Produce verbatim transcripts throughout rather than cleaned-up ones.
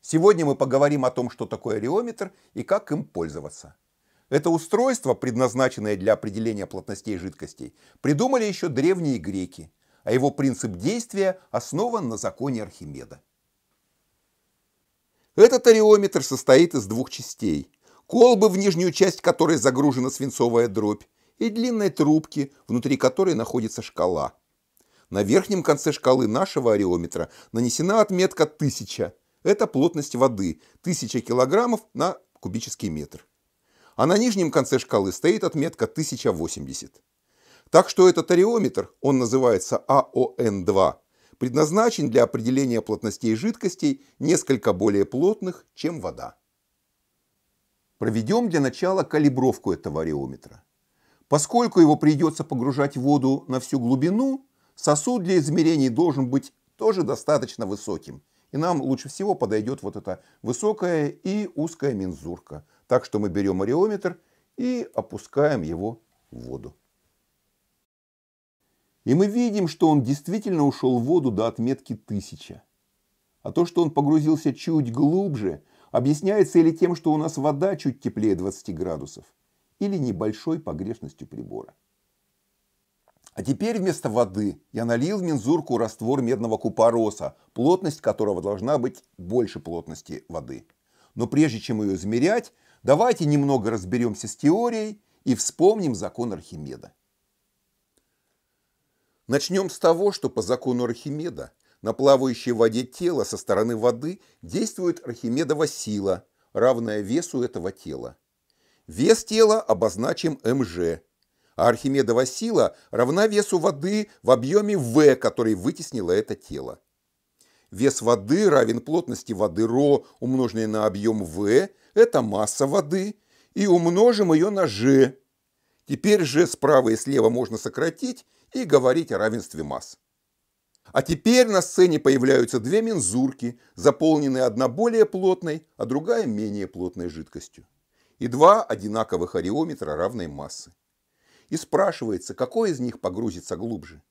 Сегодня мы поговорим о том, что такое ареометр и как им пользоваться. Это устройство, предназначенное для определения плотностей жидкостей, придумали еще древние греки, а его принцип действия основан на законе Архимеда. Этот ареометр состоит из двух частей: колбы, в нижнюю часть которой загружена свинцовая дробь, и длинной трубки, внутри которой находится шкала. На верхнем конце шкалы нашего ареометра нанесена отметка тысяча. Это плотность воды, тысяча килограммов на кубический метр. А на нижнем конце шкалы стоит отметка тысяча восемьдесят. Так что этот ареометр, он называется А О Н два, предназначен для определения плотностей жидкостей несколько более плотных, чем вода. Проведем для начала калибровку этого ареометра. Поскольку его придется погружать в воду на всю глубину, сосуд для измерений должен быть тоже достаточно высоким. И нам лучше всего подойдет вот эта высокая и узкая мензурка. Так что мы берем ареометр и опускаем его в воду. И мы видим, что он действительно ушел в воду до отметки тысяча. А то, что он погрузился чуть глубже, объясняется или тем, что у нас вода чуть теплее двадцати градусов, или небольшой погрешностью прибора. А теперь вместо воды я налил в мензурку раствор медного купороса, плотность которого должна быть больше плотности воды. Но прежде чем ее измерять, давайте немного разберемся с теорией и вспомним закон Архимеда. Начнем с того, что по закону Архимеда на плавающей в воде тело со стороны воды действует архимедова сила, равная весу этого тела. Вес тела обозначим эм же. А архимедова сила равна весу воды в объеме В, который вытеснило это тело. Вес воды равен плотности воды ρ, умноженной на объем В, это масса воды, и умножим ее на Ж. Теперь Ж справа и слева можно сократить и говорить о равенстве масс. А теперь на сцене появляются две мензурки, заполненные одна более плотной, а другая менее плотной жидкостью. И два одинаковых ареометра равной массы. И спрашивается, какой из них погрузится глубже.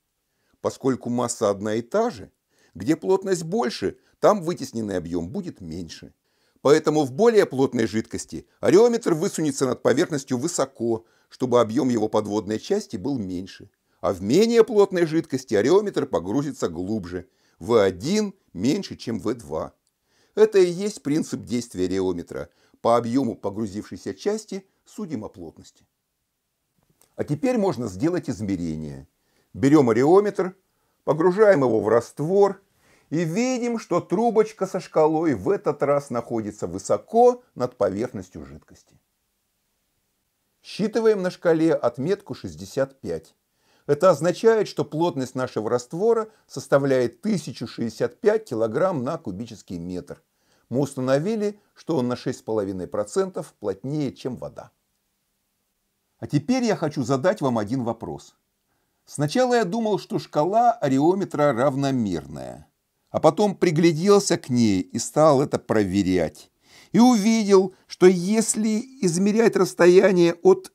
Поскольку масса одна и та же, где плотность больше, там вытесненный объем будет меньше. Поэтому в более плотной жидкости ареометр высунется над поверхностью высоко, чтобы объем его подводной части был меньше. А в менее плотной жидкости ареометр погрузится глубже. В один меньше, чем В два. Это и есть принцип действия ареометра. По объему погрузившейся части судим о плотности. А теперь можно сделать измерение. Берем ареометр, погружаем его в раствор и видим, что трубочка со шкалой в этот раз находится высоко над поверхностью жидкости. Считываем на шкале отметку шестьдесят пять. Это означает, что плотность нашего раствора составляет тысяча шестьдесят пять килограмм на кубический метр. Мы установили, что он на шесть с половиной процентов плотнее, чем вода. А теперь я хочу задать вам один вопрос. Сначала я думал, что шкала ареометра равномерная, а потом пригляделся к ней и стал это проверять. И увидел, что если измерять расстояние от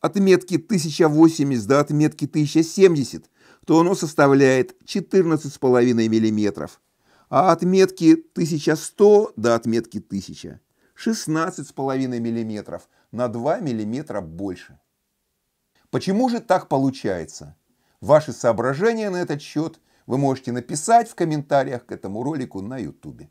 отметки тысяча восемьдесят до отметки тысяча семьдесят, то оно составляет четырнадцать с половиной миллиметров, а отметки тысяча сто до отметки тысяча шестнадцать с половиной миллиметров, на два миллиметра больше. Почему же так получается? Ваши соображения на этот счет вы можете написать в комментариях к этому ролику на ютубе.